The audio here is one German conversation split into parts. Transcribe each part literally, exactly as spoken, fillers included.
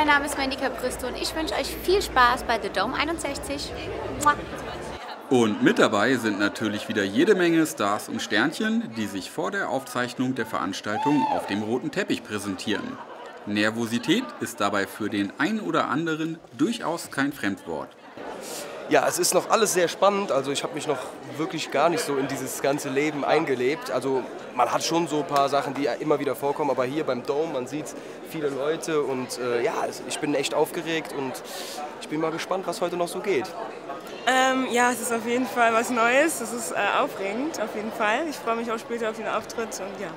mein Name ist Mandy Capristo und ich wünsche euch viel Spaß bei The Dome einundsechzig. Mua. Und mit dabei sind natürlich wieder jede Menge Stars und Sternchen, die sich vor der Aufzeichnung der Veranstaltung auf dem roten Teppich präsentieren. Nervosität ist dabei für den einen oder anderen durchaus kein Fremdwort. Ja, es ist noch alles sehr spannend. Also ich habe mich noch wirklich gar nicht so in dieses ganze Leben eingelebt. Also man hat schon so ein paar Sachen, die immer wieder vorkommen. Aber hier beim Dome, man sieht viele Leute und äh, ja, ich bin echt aufgeregt und ich bin mal gespannt, was heute noch so geht. Ähm, ja, es ist auf jeden Fall was Neues. Es ist äh, aufregend, auf jeden Fall. Ich freue mich auch später auf den Auftritt und ja.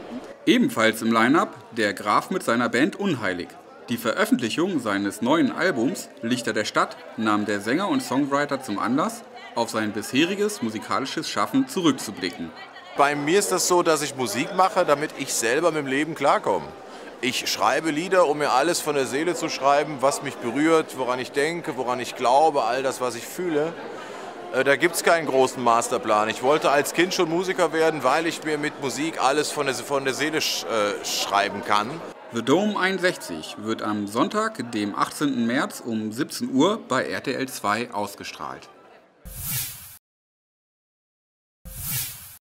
Ebenfalls im Line-Up der Graf mit seiner Band Unheilig. Die Veröffentlichung seines neuen Albums Lichter der Stadt nahm der Sänger und Songwriter zum Anlass, auf sein bisheriges musikalisches Schaffen zurückzublicken. Bei mir ist das so, dass ich Musik mache, damit ich selber mit dem Leben klarkomme. Ich schreibe Lieder, um mir alles von der Seele zu schreiben, was mich berührt, woran ich denke, woran ich glaube, all das, was ich fühle. Da gibt es keinen großen Masterplan. Ich wollte als Kind schon Musiker werden, weil ich mir mit Musik alles von der, von der Seele sch, äh, schreiben kann. The Dome einundsechzig wird am Sonntag, dem achtzehnten März um siebzehn Uhr bei R T L zwei ausgestrahlt.